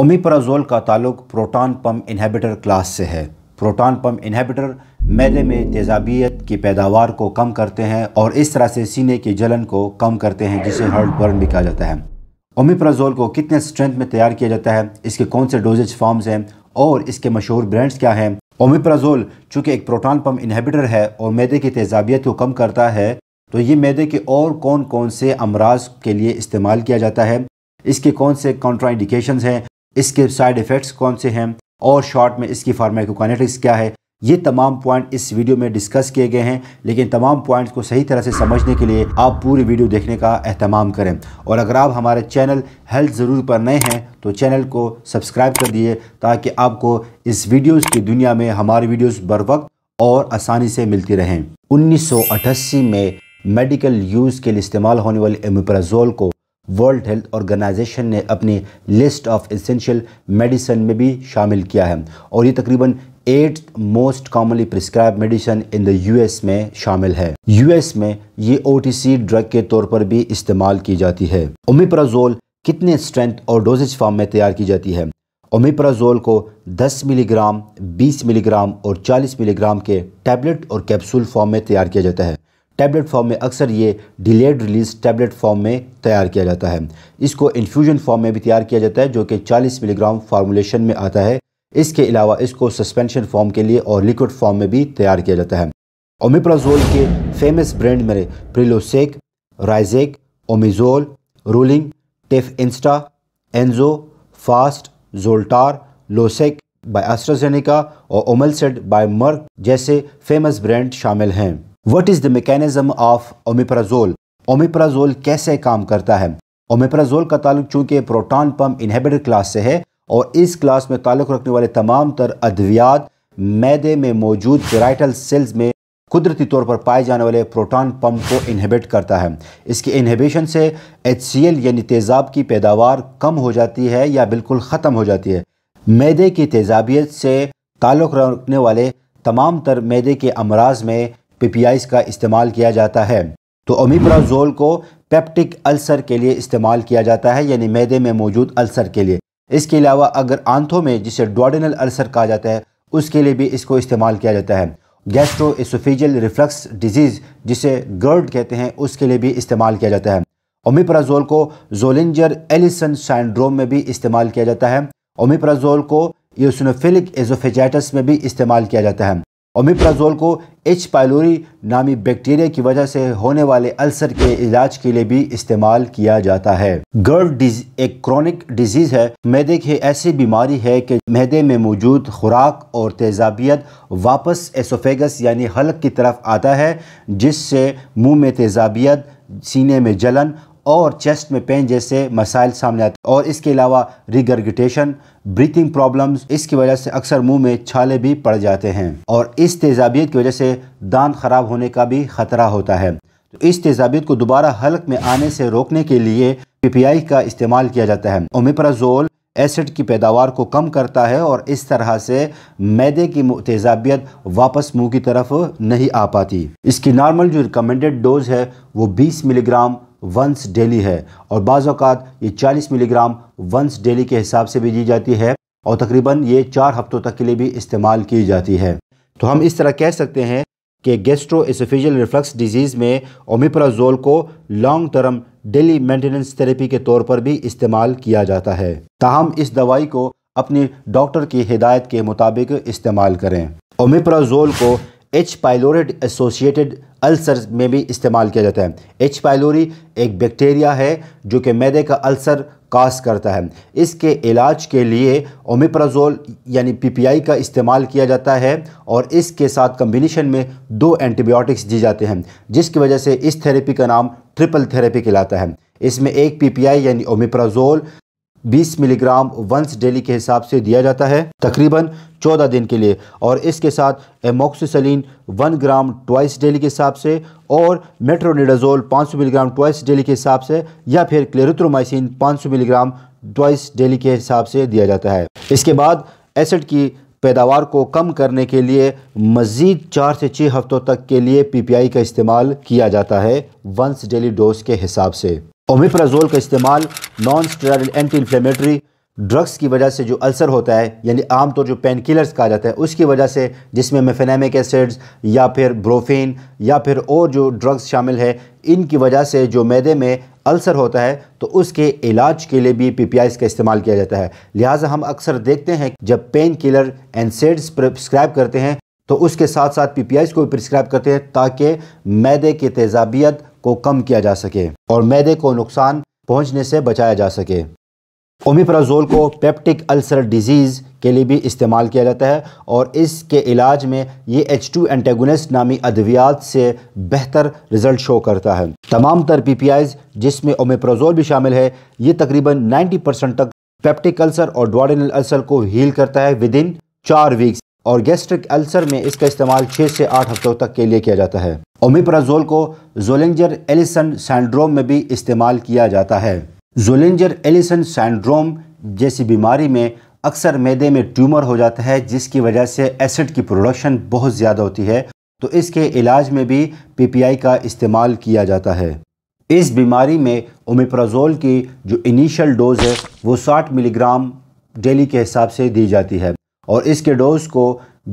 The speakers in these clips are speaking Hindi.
ओमीप्रेजोल का ताल्लुक प्रोटॉन पम्प इनहिबिटर क्लास से है। प्रोटॉन पम्प इनहिबिटर मैदे में तेजाबियत की पैदावार को कम करते हैं और इस तरह से सीने की जलन को कम करते हैं, जिसे हर्ट बर्न भी कहा जाता है। ओमीप्रेजोल को कितने स्ट्रेंथ में तैयार किया जाता है, इसके कौन से डोजेज फॉर्म्स हैं और इसके मशहूर ब्रांड्स क्या हैं। ओमीप्रेजोल चूँकि एक प्रोटॉन पम्प इनहिबिटर है और मैदे की तेजाबियत को कम करता है, तो ये मैदे के और कौन कौन से अमराज के लिए इस्तेमाल किया जाता है, इसके कौन से कॉन्ट्राइंडिकेशंस हैं, इसके साइड इफ़ेक्ट्स कौन से हैं और शॉर्ट में इसकी फार्माकोकाइनेटिक्स क्या है, ये तमाम पॉइंट इस वीडियो में डिस्कस किए गए हैं। लेकिन तमाम पॉइंट्स को सही तरह से समझने के लिए आप पूरी वीडियो देखने का अहतमाम करें, और अगर आप हमारे चैनल हेल्थ ज़रूरी पर नए हैं तो चैनल को सब्सक्राइब कर दिए ताकि आपको इस वीडियोज़ की दुनिया में हमारी वीडियोज़ बर वक्त और आसानी से मिलती रहें। 1988 में मेडिकल यूज़ के लिए इस्तेमाल होने वाले ओमीप्रेजोल को वर्ल्ड हेल्थ ऑर्गेनाइजेशन ने अपनी लिस्ट ऑफ एसेंशियल मेडिसिन में भी शामिल किया है, और ये तकरीबन 8 most commonly prescribe medicine in the US में शामिल है। यूएस में ये ओटीसी ड्रग के तौर पर भी इस्तेमाल की जाती है। ओमीप्रेजोल कितने स्ट्रेंथ और डोजेज फॉर्म में तैयार की जाती है। ओमीप्रेजोल को 10 मिलीग्राम, 20 मिलीग्राम और 40 मिलीग्राम के टैबलेट और कैप्सूल फॉर्म में तैयार किया जाता है। टैबलेट फॉर्म में अक्सर ये डिलेड रिलीज टैबलेट फॉर्म में तैयार किया जाता है। इसको इन्फ्यूजन फॉर्म में भी तैयार किया जाता है, जो कि 40 मिलीग्राम फार्मूलेशन में आता है। इसके अलावा इसको सस्पेंशन फॉर्म के लिए और लिक्विड फॉर्म में भी तैयार किया जाता है। ओमीप्रेजोल के फेमस ब्रांड में प्रिलोसेक, राइजेक, ओमेजोल, रोलिंग, टेफ इंस्टा, एनजो, फास्ट, जोल्टार, लोसेक बाय एस्ट्राजेनेका और ओमलसेड बाय मर्क जैसे फेमस ब्रांड शामिल हैं। What is the mechanism of omeprazole? Omeprazole कैसे काम करता है? ओमीप्रेजोल का ताल्लुक चूँकि प्रोटॉन पम्प इनहिबिटर क्लास से है, और इस क्लास में ताल्लुक़ रखने वाले तमाम तर अद्वियात मैदे में मौजूद पेराइटल सेल्स में कुदरती तौर पर पाए जाने वाले प्रोटॉन पम्प को इनहिबिट करता है। इसके इनहिबिशन से HCl यानी तेज़ाब की पैदावार कम हो जाती है या बिल्कुल ख़त्म हो जाती है। मैदे की तेज़ाबियत से ताल्लुक़ रखने वाले तमाम तर मैदे के अमराज में PPIs का इस्तेमाल किया जाता है। तो ओमीप्रेजोल को पेप्टिक अल्सर के लिए इस्तेमाल किया जाता है, यानी मैदे में मौजूद अल्सर के लिए। इसके अलावा अगर आंथों में, जिसे डुओडेनल अल्सर कहा जाता है, उसके लिए भी इसको इस्तेमाल किया जाता है। गैस्ट्रोएसोफेजल रिफ्लक्स डिजीज, जिसे गर्ड कहते हैं, उसके लिए भी इस्तेमाल किया जाता है। ओमीप्रेजोल को जोलिंगर एलिसन सिंड्रोम में भी इस्तेमाल किया जाता है। ओमीप्रेजोल को यूसिनोफिलिक एसोफेजाइटिस में भी इस्तेमाल किया जाता है। ओमीप्रेजोल को H पायलोरी नामी बैक्टीरिया की वजह से होने वाले अल्सर के इलाज के लिए भी इस्तेमाल किया जाता है। गर्ड एक क्रॉनिक डिजीज़ है। मैदे की ऐसी बीमारी है कि मैदे में मौजूद खुराक और तेजाबियत वापस एसोफेगस यानी हलक की तरफ आता है, जिससे मुंह में तेजाबियत, सीने में जलन और चेस्ट में पेन जैसे मसाइल सामने आते हैं। और इसके अलावा रिगर्गिटेशन, ब्रीथिंग प्रॉब्लम्स, इसकी वजह से अक्सर मुंह में छाले भी पड़ जाते हैं, और इस तेजाबियत की वजह से दांत खराब होने का भी खतरा होता है। तो इस तेजाबियत को दोबारा हलक में आने से रोकने के लिए PPI का इस्तेमाल किया जाता है। ओमीप्रेजोल एसिड की पैदावार को कम करता है, और इस तरह से मैदे की तेजाबियत वापस मुंह की तरफ नहीं आ पाती। इसकी नॉर्मल जो रिकमेंडेड डोज है वो 20 मिलीग्राम वंस डेली है, और बाज़ औक़ात ये 40 मिलीग्राम वंस डेली के हिसाब से भी दी जाती है, और तकरीबन ये 4 हफ्तों तक के लिए भी इस्तेमाल की जाती है। तो हम इस तरह कह सकते हैं कि गैस्ट्रोएसोफेजल रिफ्लक्स डिजीज़ में ओमीप्रेजोल को long term daily maintenance therapy के तौर पर भी इस्तेमाल किया जाता है। ताहम इस दवाई को अपने डॉक्टर की हिदायत के मुताबिक इस्तेमाल करें। ओमीप्रेजोल को H. पायलोरी एसोसिएटेड अल्सर में भी इस्तेमाल किया जाता है। H. पायलोरी एक बैक्टीरिया है जो कि मैदे का अल्सर कास करता है। इसके इलाज के लिए ओमीप्रेजोल यानी PPI का इस्तेमाल किया जाता है, और इसके साथ कम्बिनेशन में 2 एंटीबायोटिक्स दी जाते हैं, जिसकी वजह से इस थेरेपी का नाम ट्रिपल थेरेपी कहलाता है। इसमें एक PPI यानी ओमीप्रेजोल 20 मिलीग्राम वंस डेली के हिसाब से दिया जाता है, तकरीबन 14 दिन के लिए, और इसके साथ एमोक्सिसिलिन 1 ग्राम ट्वाइस डेली के हिसाब से, और मेट्रोनिडाजोल 500 मिलीग्राम ट्वाइस डेली के हिसाब से, या फिर क्लेरिथ्रोमाइसिन 500 मिलीग्राम ट्वाइस डेली के हिसाब से दिया जाता है। इसके बाद एसिड की पैदावार को कम करने के लिए मज़ीद 4 से 6 हफ्तों तक के लिए PPI का इस्तेमाल किया जाता है वंस डेली डोज के हिसाब से। ओमीप्रेजोल का इस्तेमाल non steroidal anti inflammatory, drugs की वजह से जो अल्सर होता है, यानी आमतौर जो पेन किलर्स कहा जाता है उसकी वजह से, जिसमें मेफेनामिक एसिड्स या फिर ब्रुफेन या फिर और जो ड्रग्स शामिल है, इनकी वजह से जो मैदे में अल्सर होता है तो उसके इलाज के लिए भी पीपीआईज़ का इस्तेमाल किया जाता है। लिहाजा हम अक्सर देखते हैं जब पेन किलर एनसेड्स प्रिस्क्राइब करते हैं तो उसके साथ साथ पीपीआईज़ को भी प्रिस्क्राइब करते हैं ताकि मैदे की तेजाबियत को कम किया जा सके और मैदे को नुकसान पहुँचने से बचाया जा सके। ओमीप्रेजोल को पेप्टिक अल्सर डिजीज़ के लिए भी इस्तेमाल किया जाता है और इसके इलाज में ये H2 एंटेगोनिस्ट नामी अद्वियात से बेहतर रिजल्ट शो करता है। तमाम तर पीपीआईज़ जिसमें ओमीप्रेजोल भी शामिल है, ये तकरीबन 90% तक पेप्टिक अल्सर और डुओडेनल अल्सर को हील करता है विदिन 4 वीक्स और गैस्ट्रिक अल्सर में इसका इस्तेमाल 6 से 8 हफ्तों तक के लिए किया जाता है। ओमीप्रेजोल को जोलिंगर एलिसन सिंड्रोम में भी इस्तेमाल किया जाता है। जोलिंगर एलिसन सिंड्रोम जैसी बीमारी में अक्सर मैदे में ट्यूमर हो जाता है जिसकी वजह से एसिड की प्रोडक्शन बहुत ज़्यादा होती है, तो इसके इलाज में भी पीपीआई का इस्तेमाल किया जाता है। इस बीमारी में ओमीप्रेजोल की जो इनिशियल डोज़ है वो 60 मिलीग्राम डेली के हिसाब से दी जाती है और इसके डोज़ को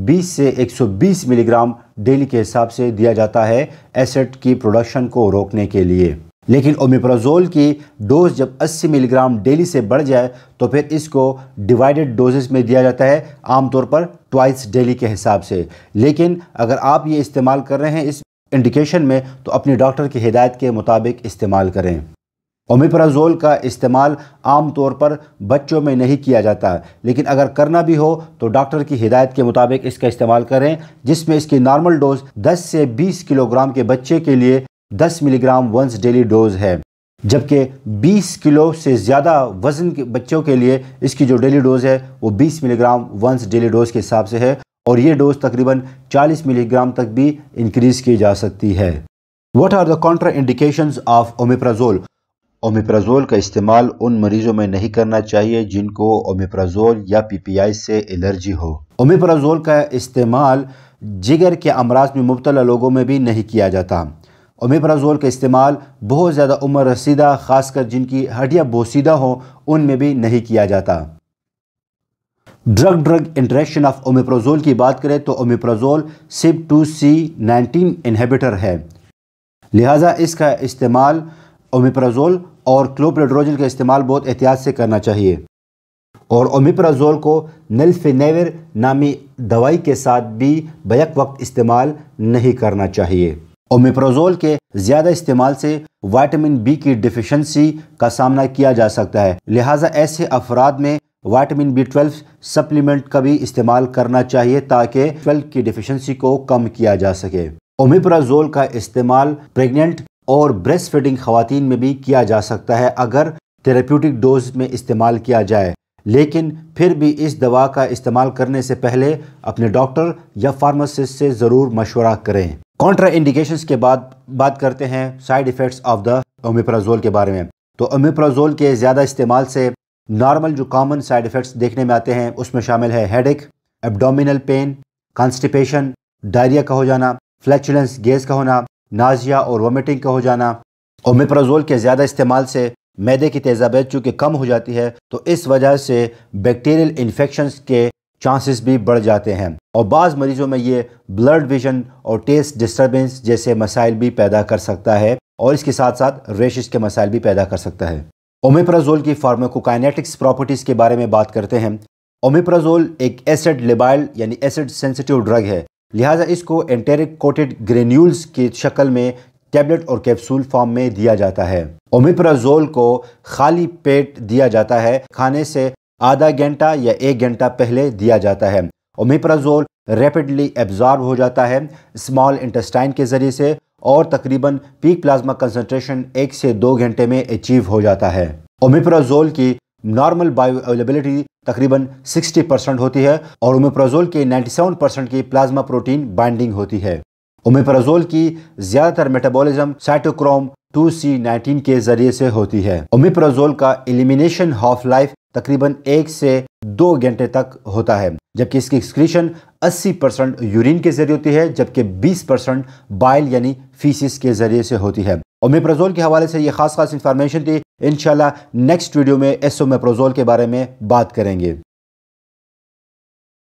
20 से 120 मिलीग्राम डेली के हिसाब से दिया जाता है एसिड की प्रोडक्शन को रोकने के लिए। लेकिन ओमीप्रेजोल की डोज जब 80 मिलीग्राम डेली से बढ़ जाए तो फिर इसको डिवाइडेड डोजेस में दिया जाता है, आमतौर पर 2x डेली के हिसाब से। लेकिन अगर आप ये इस्तेमाल कर रहे हैं इस इंडिकेशन में तो अपने डॉक्टर की हिदायत के मुताबिक इस्तेमाल करें। ओमीप्रेजोल का इस्तेमाल आमतौर पर बच्चों में नहीं किया जाता, लेकिन अगर करना भी हो तो डॉक्टर की हिदायत के मुताबिक इसका इस्तेमाल करें, जिसमें इसकी नॉर्मल डोज 10 से 20 किलोग्राम के बच्चे के लिए 10 मिलीग्राम वंस डेली डोज है, जबकि 20 किलो से ज़्यादा वजन के बच्चों के लिए इसकी जो डेली डोज है वो 20 मिलीग्राम वंस डेली डोज के हिसाब से है और ये डोज तकरीबन 40 मिलीग्राम तक भी इंक्रीज़ की जा सकती है। What are the contraindications of omeprazole? Omeprazole का इस्तेमाल उन मरीजों में नहीं करना चाहिए जिनको ओमीप्रेजोल या पीपीआई से एलर्जी हो। ओमीप्रेजोल का इस्तेमाल जिगर के अमराज में मुब्तला लोगों में भी नहीं किया जाता। ओमीप्रेजोल का इस्तेमाल बहुत ज़्यादा उम्र रसीदा, खासकर जिनकी हड्डियाँ बोसीदा हों, उनमें भी नहीं किया जाता। ड्रग इंटरेक्शन ऑफ ओमीप्रेजोल की बात करें तो ओमीप्रेजोल CYP2C19 इनहिबिटर है, लिहाजा इसका इस्तेमाल ओमीप्रेजोल और क्लोपिडोग्रेल का इस्तेमाल बहुत एहतियात से करना चाहिए। और ओमीप्रेजोल को नेल्फेनेवर नामी दवाई के साथ भी बैक वक्त इस्तेमाल नहीं करना चाहिए। ओमीप्रेजोल के ज़्यादा इस्तेमाल से विटामिन बी की डिफिशेंसी का सामना किया जा सकता है, लिहाजा ऐसे अफराद में विटामिन B12 सप्लीमेंट का भी इस्तेमाल करना चाहिए ताकि B12 की डिफिशेंसी को कम किया जा सके। ओमीप्रेजोल का इस्तेमाल प्रेग्नेंट और ब्रेस्ट फीडिंग ख़वातीन में भी किया जा सकता है अगर थेरेप्यूटिक डोज में इस्तेमाल किया जाए, लेकिन फिर भी इस दवा का इस्तेमाल करने से पहले अपने डॉक्टर या फार्मासिस्ट से ज़रूर मशवरा करें। कॉन्ट्रा इंडिकेशंस के बाद बात करते हैं side effects of the omeprazole के बारे में। तो ओमीप्रेजोल के ज़्यादा इस्तेमाल से नॉर्मल जो कॉमन साइड इफ़ेक्ट्स देखने में आते हैं उसमें शामिल है headache, abdominal pain, constipation, diarrhoea का हो जाना, फ्लैचुलेंस गैस का होना, नाजिया और वोमिटिंग का हो जाना। ओमीप्रेजोल के ज़्यादा इस्तेमाल से मैदे की तेजाबियत चूँकि कम हो जाती है तो इस वजह से बैक्टीरियल इन्फेक्शंस के चांसेस भी बढ़ जाते हैं और बाज़ मरीज़ों में ये ब्लड विजन और टेस्ट डिस्टर्बेंस जैसे मसाइल भी पैदा कर सकता है और इसके साथ साथ रेशिश के मसाइल भी पैदा कर सकता है। ओमीप्रेजोल की फार्माकोकाइनेटिक्स प्रॉपर्टीज़ के बारे में बात करते हैं। ओमीप्रेजोल एक एसिड लिबाइल यानी एसिड सेंसिटिव ड्रग है, लिहाजा इसको एंटेरिक कोटेड ग्रेन्यूल्स की शक्ल में टैबलेट और कैप्सूल फॉर्म में दिया जाता है। ओमीप्रेजोल को खाली पेट दिया जाता है, खाने से आधा घंटा या 1 घंटा पहले दिया जाता है। ओमीप्रेजोल रैपिडली एब्जॉर्ब हो जाता है स्मॉल इंटेस्टाइन के ज़रिए से और तकरीबन पीक प्लाज्मा कंसंट्रेशन 1 से 2 घंटे में अचीव हो जाता है। ओमीप्रेजोल की नॉर्मल बायोअवेलेबिलिटी तकरीबन 60% होती है और ओमीप्रेजोल के 97% की प्लाज्मा प्रोटीन बाइंडिंग होती है। ओमीप्रेजोल की ज़्यादातर मेटाबॉलिज्म साइटोक्रोम 2C19 के ज़रिए से होती है। ओमीप्रेजोल का एलिमिनेशन हाफ लाइफ तकरीबन 1 से 2 घंटे तक होता है, जबकि इसकी एक्सक्रीशन 80% यूरिन के ज़रिए होती है, जबकि 20% बाइल यानी फीसिस के ज़रिए से होती है। ओमीप्रेजोल के हवाले से ये खास इंफॉर्मेशन थी। इंशाल्लाह नेक्स्ट वीडियो में एसओमेप्रेजोल के बारे में बात करेंगे।